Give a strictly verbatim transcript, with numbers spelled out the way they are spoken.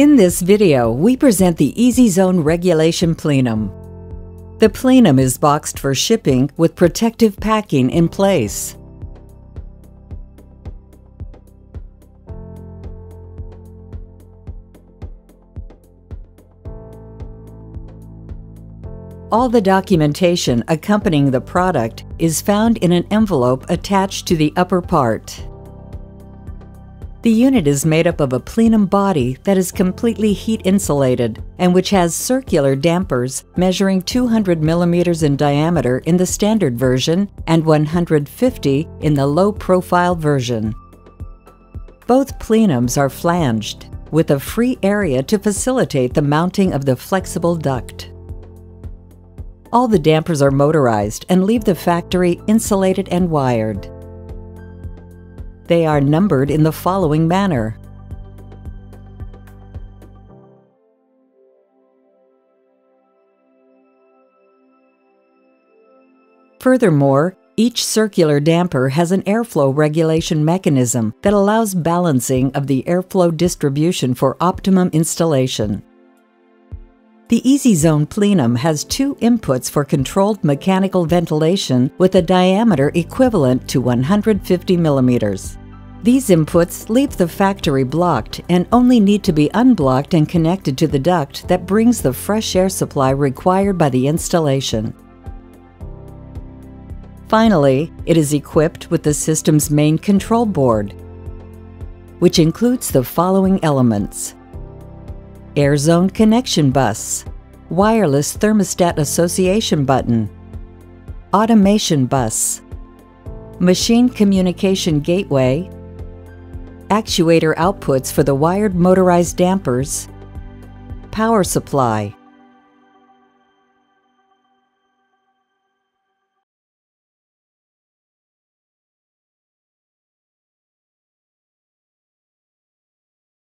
In this video, we present the EasyZone Regulation Plenum. The plenum is boxed for shipping with protective packing in place. All the documentation accompanying the product is found in an envelope attached to the upper part. The unit is made up of a plenum body that is completely heat insulated and which has circular dampers measuring two hundred millimeters in diameter in the standard version and one hundred fifty in the low-profile version. Both plenums are flanged, with a free area to facilitate the mounting of the flexible duct. All the dampers are motorized and leave the factory insulated and wired. They are numbered in the following manner. Furthermore, each circular damper has an airflow regulation mechanism that allows balancing of the airflow distribution for optimum installation. The EasyZone plenum has two inputs for controlled mechanical ventilation with a diameter equivalent to one hundred fifty millimeters. These inputs leave the factory blocked and only need to be unblocked and connected to the duct that brings the fresh air supply required by the installation. Finally, it is equipped with the system's main control board, which includes the following elements: Airzone connection bus, wireless thermostat association button, automation bus, machine communication gateway, actuator outputs for the wired motorized dampers, power supply,